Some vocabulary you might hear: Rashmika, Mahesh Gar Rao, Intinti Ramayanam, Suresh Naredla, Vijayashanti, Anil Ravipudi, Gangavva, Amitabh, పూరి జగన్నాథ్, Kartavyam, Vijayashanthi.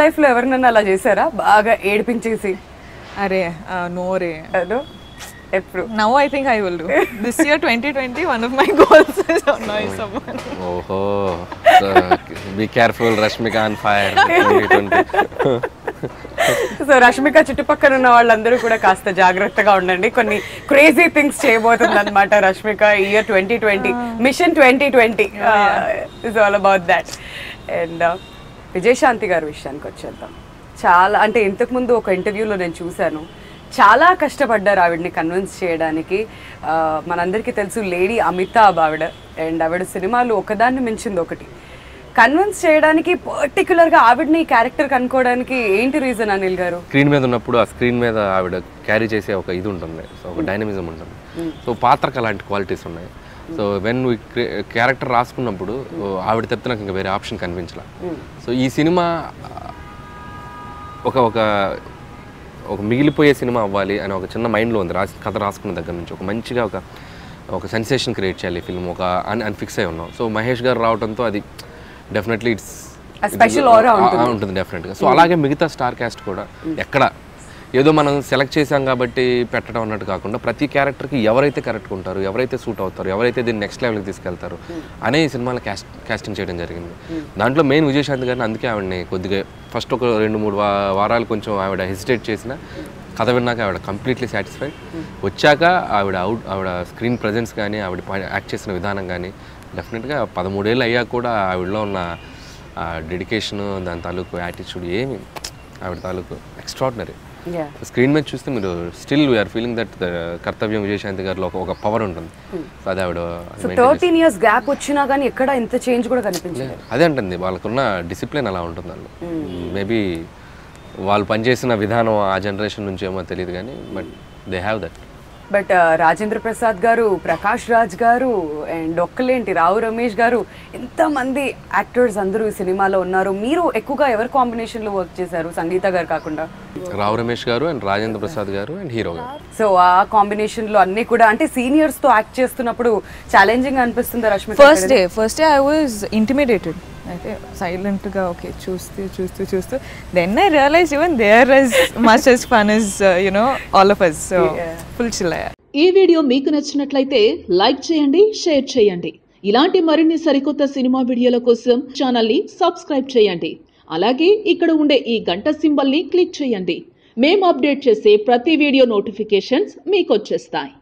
Life lo evarnanna ala chesara baga edpinchesi are no re ado eppudu now I think I will do this year 2020 one of my goals is to annoy someone. Oh ho, so, be careful, Rashmika on fire 2020. So Rashmika chuttupakkana unna vallandaru kuda kaasta jagrattaga undandi konni crazy things cheyabothundi anamata Rashmika year 2020 mission 2020 is all about that. And Vijayashanthi garu vishayaniki vachedam. Chaala ante intaku mundu oka interview lo nenu chusanu. Chaala kashtapadaru aavidni convince cheyadaniki. Manandariki telusu lady Amitabh avid and avid cinema lo okadanni menchindi okati. Convince cheyadaniki particular ga aavidni character kanukodaniki enti reason Anil garu? Screen meeda unnapudu aa screen meeda aavid carry chese oka idu untundi. So oka dynamism untundi. So paatraka alanti qualities unnayi. So when we character raaskunnappudu aavadi taptha naku inga vere option kanvinchla. So ee cinema oka migilipoye cinema avvali ani oka chinna mind lo undi katha raaskunna daggara nunchi oka manchiga oka sensation create cheyali film oka and fix ayi unnam. So Mahesh Gar Rao tanto adi definitely it's a special aura untundi definitely. So alage migitha star cast kuda ekkada ఏదో మనం select చేసాం కాబట్టి పెట్టడం అన్నట్టు కాకుండా ప్రతి క్యారెక్టర్కి ఎవరైతే కరెక్ట్గా ఉంటారు ఎవరైతే సూట్ అవుతారు ఎవరైతే దీన్ని నెక్స్ట్ లెవెల్కి తీసుకెళ్తారు అనే ఈ సినిమాలో క్యాస్టింగ్ చేయడం జరిగింది. దాంట్లో మెయిన్ విజయశాంతి గారిని అందుకే ఆవిడని కొద్దిగా ఫస్ట్ ఒక 2-3 వారాలు కొంచెం ఆవిడ హెసిటేట్ చేసిన కథ విన్నాక ఆవిడ కంప్లీట్లీ సాటిస్ఫైడ్ వచ్చాక ఆవిడ స్క్రీన్ ప్రజెన్స్ కానీ ఆవిడ యాక్ట్ చేసిన విధానం కానీ డెఫినెట్గా 13 ఏళ్ళు అయ్యాక కూడా ఆవిడలో ఉన్న డెడికేషన్ దాని తాలూకు యాటిట్యూడ్ ఏమి ఆవిడ తాలూకు extraordinary. Yeah. The screen match చూస్తే మీరు still we are feeling that the Kartavyam Vijayashanti గారిలో ఒక పవర్ ఉంటుంది. సో అది ఆవిడ 13 years గ్యాప్ వచ్చినా కానీ ఎక్కడ ఇంత చేంజ్ కూడా కనిపించలేదు. అదే అంటుంది వాళ్ళకున్న డిసిప్లిన్ అలా ఉంటుంది వాళ్ళు. మేబీ వాళ్ళు పనిచేసిన విధానం ఆ జనరేషన్ నుంచి ఏమో తెలియదు కానీ but they have that. But Rajendra Prasad garu, Prakash Raj గారు అండ్ ఒక్కలేంటి రావు రమేష్ గారు ఎంతమంది యాక్టర్స్ అందరూ ఈ సినిమాలో ఉన్నారు. మీరు ఎక్కువగా ఎవరి కాంబినేషన్లో వర్క్ చేశారు సంగీత గారు కాకుండా? రావు రమేష్ గారు అండ్ రాజేంద్ర ప్రసాద్ గారు అండ్ హీరో గారు. సో ఆ కాంబినేషన్లో అన్నీ కూడా అంటే సీనియర్స్తో యాక్ట్ చేస్తున్నప్పుడు ఛాలెంజింగ్ అనిపిస్తుంది Rashmika? First day I was intimidated. అయితే సైలెంట్గా ఓకే చూస్తూ then I realise even there is much as fun is you know all of us. So full chill. ఈ వీడియో మీకు నచ్చినట్లయితే లైక్ చేయండి, షేర్ చేయండి. ఇలాంటి మరిన్ని సరికొత్త సినిమా వీడియోల కోసం ఛానల్ని సబ్స్క్రైబ్ చేయండి. అలాగే ఇక్కడ ఉండే ఈ గంట సింబల్ని క్లిక్ చేయండి. మేము అప్డేట్ చేసే ప్రతి వీడియో నోటిఫికేషన్స్ మీకు వచ్చేస్తాయి.